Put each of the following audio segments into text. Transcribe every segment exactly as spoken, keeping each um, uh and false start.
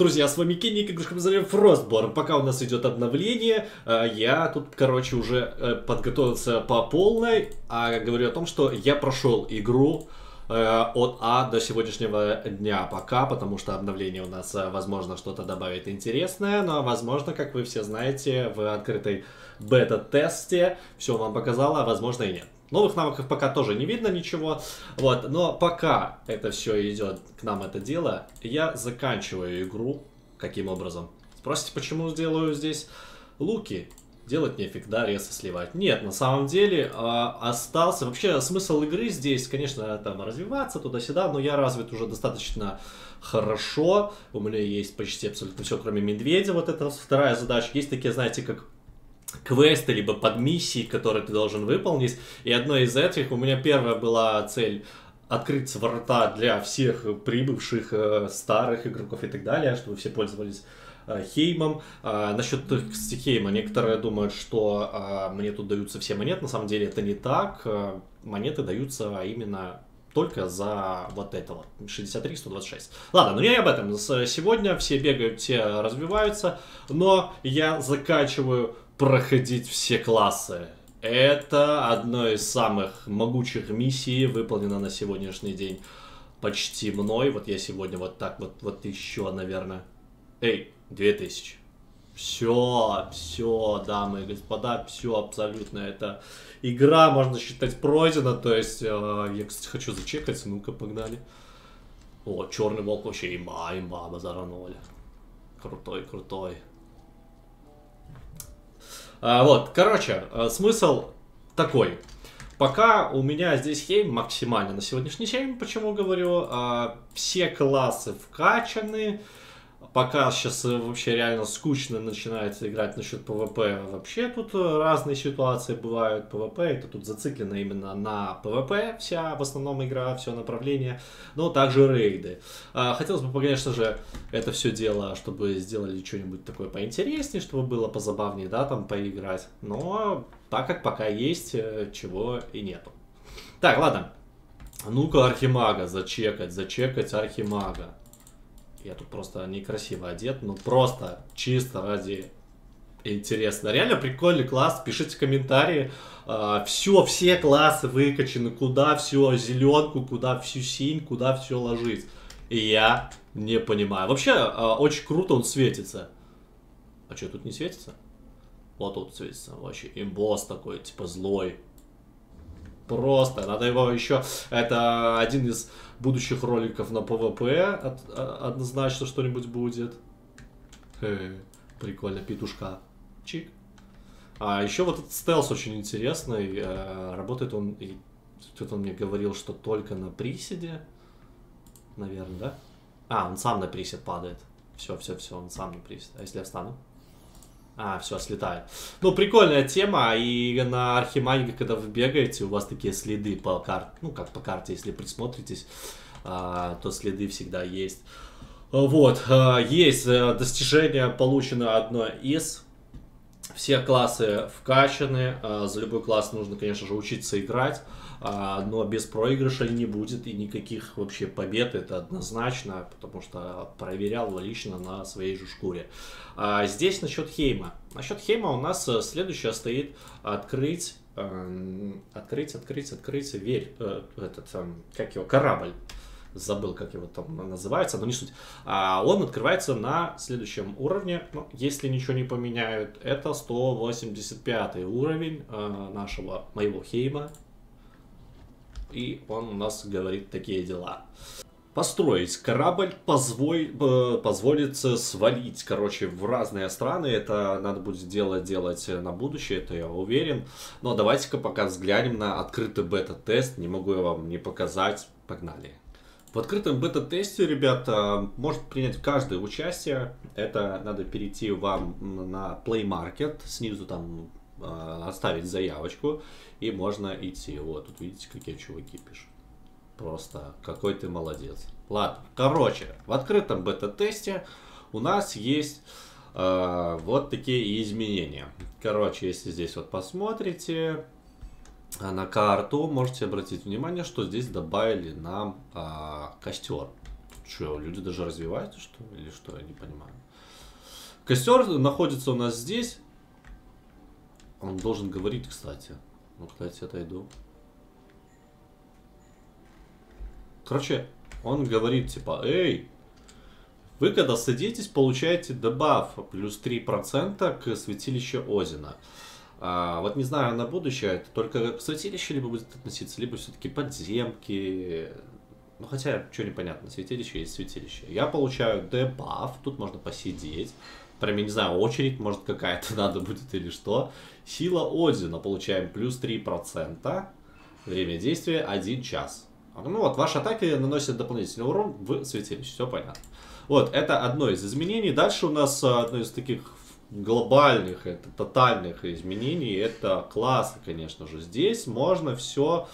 друзья, с вами Кенни, как мы называем, Фростборн. Пока у нас идет обновление, я тут, короче, уже подготовился по полной. А говорю о том, что я прошел игру от А до сегодняшнего дня пока, потому что обновление у нас, возможно, что-то добавит интересное, но, возможно, как вы все знаете, в открытой бета-тесте все вам показало, а возможно и нет. Новых навыков пока тоже не видно ничего, вот, но пока это все идет к нам, это дело, я заканчиваю игру. Каким образом? Спросите, почему делаю здесь луки? Делать нефиг, да, ресы сливать. Нет, на самом деле э, остался... Вообще смысл игры здесь, конечно, там развиваться туда-сюда, но я развит уже достаточно хорошо. У меня есть почти абсолютно все, кроме медведя. Вот это вторая задача. Есть такие, знаете, как квесты, либо подмиссии, которые ты должен выполнить. И одной из этих у меня первая была цель... открыть врата для всех прибывших, э, старых игроков и так далее, чтобы все пользовались э, Хеймом. Э, насчет, кстати, Хейма. Некоторые думают, что э, мне тут даются все монеты. На самом деле это не так. Э, монеты даются именно только за вот это вот. шестьдесят три сто двадцать шесть. Ладно, ну не об этом. Сегодня все бегают, все развиваются. Но я заканчиваю проходить все классы. Это одно из самых могучих миссий, выполнено на сегодняшний день почти мной. Вот я сегодня вот так вот, вот еще, наверное. Эй, две тысячи. Все, все, дамы и господа, все абсолютно. Это игра, можно считать, пройдена. То есть, э, я, кстати, хочу зачекать. Ну-ка, погнали. О, черный волк вообще имба, имба, базара ноль. Крутой, крутой. А, вот, короче, смысл такой. Пока у меня здесь Хейм максимально на сегодняшний день, почему говорю, а, все классы вкачаны. Пока сейчас вообще реально скучно начинается играть насчет ПВП. Вообще тут разные ситуации бывают. ПВП, это тут зациклено именно на ПВП. Вся в основном игра, все направление. Но также рейды. Хотелось бы, конечно же, это все дело, чтобы сделали что-нибудь такое поинтереснее, чтобы было позабавнее, да, там поиграть. Но так как пока есть, чего и нету. Так, ладно. Ну-ка, архимага, зачекать, зачекать архимага. Я тут просто некрасиво одет, но просто чисто ради интересно. Реально прикольный класс, пишите комментарии. Э, все, все классы выкачаны, куда все зеленку, куда всю синь, куда все ложить. И я не понимаю. Вообще, э, очень круто он светится. А что, тут не светится? Вот тут светится. Вообще, имбосс такой, типа злой. Просто, надо его еще, это один из будущих роликов на ПВП, однозначно что-нибудь будет. Хе, прикольно, петушка. Чик. А еще вот этот стелс очень интересный, работает он, и тут он мне говорил, что только на приседе, наверное, да? А, он сам на присед падает. Все, все, все, он сам на присед. А если я встану? А, все, слетает. Ну, прикольная тема, и на архимаге, когда вы бегаете, у вас такие следы по карте, ну, как по карте, если присмотритесь, то следы всегда есть. Вот, есть достижение, получено одно из, все классы вкачаны, за любой класс нужно, конечно же, учиться играть, но без проигрыша не будет и никаких вообще побед, это однозначно, потому что проверял его лично на своей же шкуре. А здесь насчет Хейма. Насчет Хейма у нас следующее стоит открыть, открыть, открыть, открыть, верь, этот, как его, корабль. Забыл, как его там называется, но не суть. А он открывается на следующем уровне. Ну, если ничего не поменяют, это сто восемьдесят пятый уровень э, нашего, моего Хейма. И он у нас говорит такие дела. Построить корабль позволь, э, позволит свалить, короче, в разные страны. Это надо будет дело делать на будущее, это я уверен. Но давайте-ка пока взглянем на открытый бета-тест. Не могу я вам не показать. Погнали. В открытом бета-тесте, ребята, может принять каждое участие. Это надо перейти вам на Play Market, снизу там э, оставить заявочку, и можно идти. Вот, тут видите, какие чуваки пишут. Просто, какой ты молодец. Ладно, короче, в открытом бета-тесте у нас есть э, вот такие изменения. Короче, если здесь вот посмотрите... А на карту можете обратить внимание, что здесь добавили нам а, костер. Что, люди даже развиваются, что ли? Или что? Я не понимаю. Костер находится у нас здесь. Он должен говорить, кстати. Ну, кстати, отойду. Короче, он говорит, типа, эй, вы когда садитесь, получаете дебаф плюс три процента к святилищу Озина. А, вот не знаю, на будущее это только к святилищу либо будет относиться, либо все-таки подземки. Ну, хотя, что непонятно, святилище есть святилище. Я получаю дебаф, тут можно посидеть. Прям, я не знаю, очередь, может, какая-то надо будет или что. Сила Одина. Получаем плюс три процента. Время действия один час. Ну вот, ваши атаки наносят дополнительный урон в святилище. Все понятно. Вот, это одно из изменений. Дальше у нас одно из таких глобальных, это тотальных изменений. Это классы, конечно же. Здесь можно все...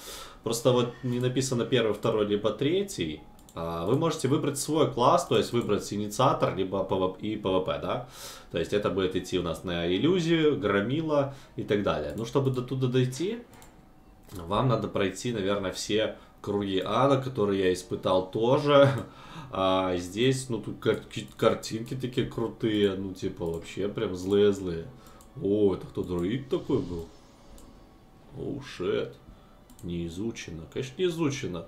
Просто вот не написано первый, второй, либо третий. Вы можете выбрать свой класс, то есть выбрать инициатор, либо пэ вэ пэ и пэ вэ пэ, да? То есть это будет идти у нас на иллюзию, громила и так далее. Ну, чтобы до туда дойти, вам надо пройти, наверное, все круги ада, которые я испытал тоже. А здесь, ну, тут кар картинки такие крутые, ну, типа, вообще прям злые-злые. О, это кто, друид такой был? Оу, шет. Не изучено. Конечно, не изучено.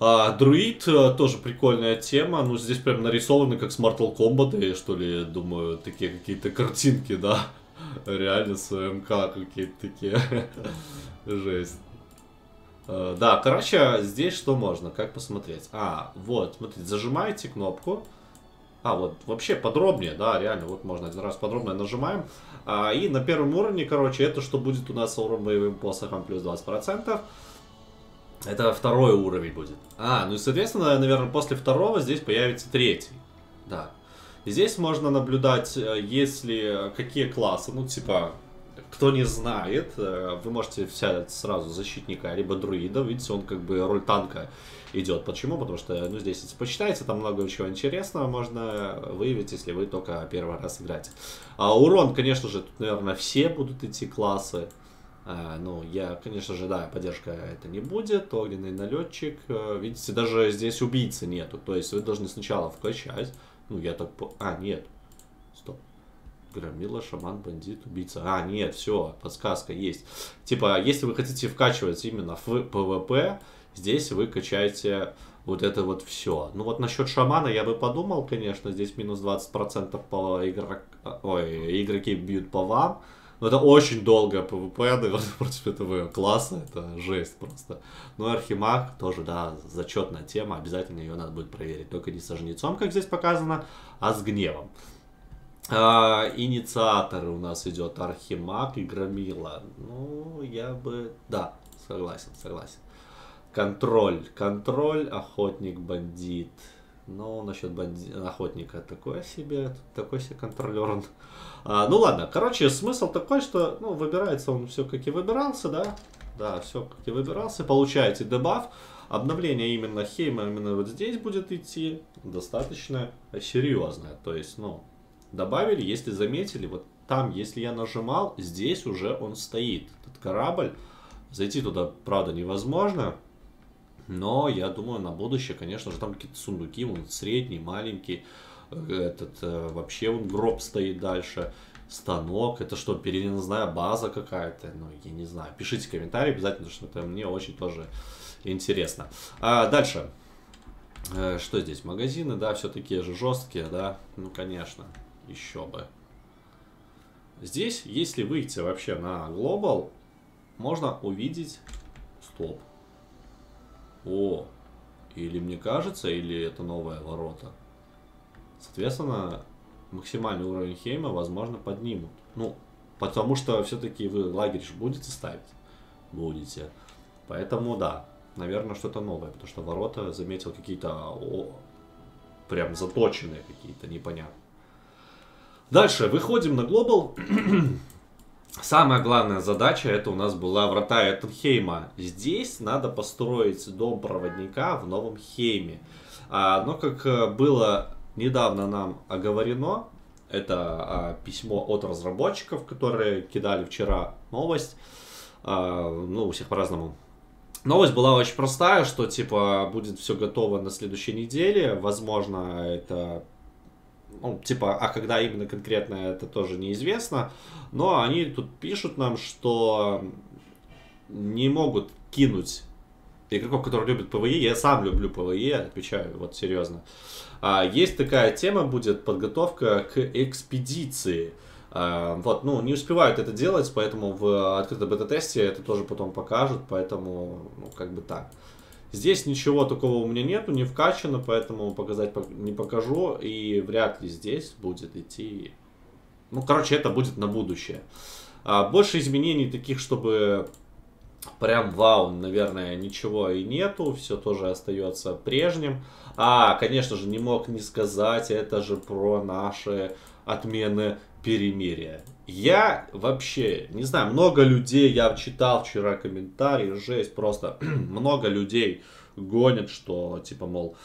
А, друид тоже прикольная тема, ну здесь прям нарисованы как с Mortal Kombat, что ли, я думаю, такие какие-то картинки, да, реально с МК какие-то такие, жесть. А, да, короче, здесь что можно, как посмотреть, а, вот, смотрите, зажимаете кнопку, а, вот, вообще подробнее, да, реально, вот можно один раз подробно нажимаем, а, и на первом уровне, короче, это что будет у нас урон боевым посохом плюс двадцать процентов. Это второй уровень будет. А, ну и, соответственно, наверное, после второго здесь появится третий. Да. Здесь можно наблюдать, если какие классы, ну, типа, кто не знает, вы можете взять сразу защитника, либо друида, видите, он как бы роль танка идет. Почему? Потому что, ну, здесь, если почитаете, там много чего интересного можно выявить, если вы только первый раз играете. А урон, конечно же, тут, наверное, все будут идти классы. А, ну, я, конечно же, да, поддержка это не будет, огненный налетчик, видите, даже здесь убийцы нету, то есть вы должны сначала вкачать, ну, я так по... А, нет, стоп, громила, шаман, бандит, убийца, а, нет, все, подсказка есть, типа, если вы хотите вкачивать именно в пэ вэ пэ, здесь вы качаете вот это вот все. Ну, вот насчет шамана я бы подумал, конечно, здесь минус двадцать процентов по игрок... Ой, игроки бьют по вам. Но это очень долгое пэ вэ пэ, наверное, против этого класса, это жесть просто. Ну и архимаг тоже, да, зачетная тема, обязательно ее надо будет проверить. Только не со жнецом, как здесь показано, а с гневом. А, инициаторы у нас идет архимаг и громила. Ну, я бы... Да, согласен, согласен. Контроль, контроль, охотник, бандит. Ну, насчет банди... охотника такое себе, такой себе контролер. А, ну ладно, короче, смысл такой, что, ну, выбирается он все, как и выбирался, да? Да, все, как и выбирался. Получаете дебаф. Обновление именно Хейма, именно вот здесь будет идти. Достаточно серьезное. То есть, ну, добавили, если заметили, вот там, если я нажимал, здесь уже он стоит. Этот корабль. Зайти туда, правда, невозможно. Но я думаю, на будущее, конечно же, там какие-то сундуки, он средний, маленький, этот, э, вообще он гроб стоит дальше, станок, это что, переносная база какая-то, ну, я не знаю, пишите комментарии обязательно, что это мне очень тоже интересно. А дальше, э, что здесь, магазины, да, все такие же жесткие, да, ну, конечно, еще бы. Здесь, если выйти вообще на глобал, можно увидеть, стоп. О, или мне кажется, или это новые ворота. Соответственно, максимальный уровень Хейма, возможно, поднимут. Ну, потому что все-таки вы лагерь будете ставить? Будете. Поэтому, да, наверное, что-то новое. Потому что ворота, заметил, какие-то прям заточенные какие-то, непонятно. Дальше, выходим на глобал. Самая главная задача, это у нас была врата Эттенхейма. Здесь надо построить дом проводника в новом Хейме. А, но как было недавно нам оговорено, это а, письмо от разработчиков, которые кидали вчера новость. А, ну, у всех по-разному. Новость была очень простая, что, типа, будет все готово на следующей неделе. Возможно, это... Ну, типа, а когда именно конкретно, это тоже неизвестно. Но они тут пишут нам, что не могут кинуть игроков, которые любят ПВЕ. Я сам люблю ПВЕ, отвечаю, вот серьезно. А, есть такая тема, будет подготовка к экспедиции. Вот, ну, не успевают это делать, поэтому в открытом бета-тесте это тоже потом покажут, поэтому, ну, как бы так. Здесь ничего такого у меня нету, не вкачано, поэтому показать не покажу, и вряд ли здесь будет идти... Ну, короче, это будет на будущее. Больше изменений таких, чтобы прям вау, наверное, ничего и нету, все тоже остается прежним. А, конечно же, не мог не сказать, это же про наши отмены перемирия. Я вообще, не знаю, много людей, я читал вчера комментарии, жесть, просто много людей гонят, что типа, мол,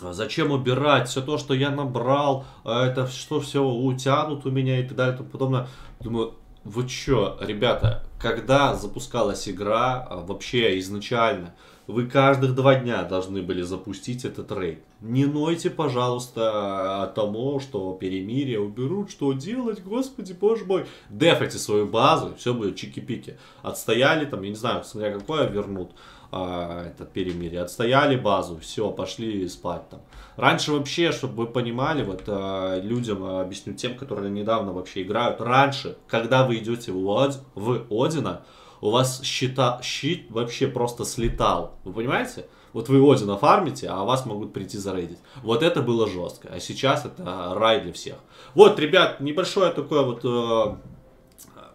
зачем убирать все то, что я набрал, это что все утянут у меня и так далее и тому подобное. Думаю, вы чё, ребята, когда запускалась игра, вообще изначально, вы каждых два дня должны были запустить этот рейд. Не нойте, пожалуйста, о том, что перемирие уберут, что делать, господи, боже мой. Дефайте свою базу, все будет чики-пики. Отстояли там, я не знаю, смотря какое вернут а, это перемирие. Отстояли базу, все, пошли спать там. Раньше вообще, чтобы вы понимали, вот а, людям объясню, тем, которые недавно вообще играют. Раньше, когда вы идете в, Од... в Одина, у вас щита, щит вообще просто слетал. Вы понимаете? Вот вы Одина фармите, а вас могут прийти зарейдить. Вот это было жестко. А сейчас это рай для всех. Вот, ребят, небольшое такое вот... Э,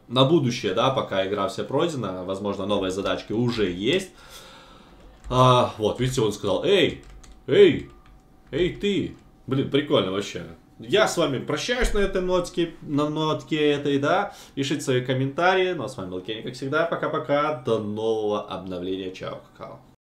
на будущее, да, пока игра вся пройдена. Возможно, новые задачки уже есть. А, вот, видите, он сказал, эй, эй, эй ты. Блин, прикольно вообще. Я с вами прощаюсь на этой нотке, на нотке этой, да. Пишите свои комментарии. Ну а с вами был Кенни, как всегда. Пока-пока. До нового обновления. Чао, какао.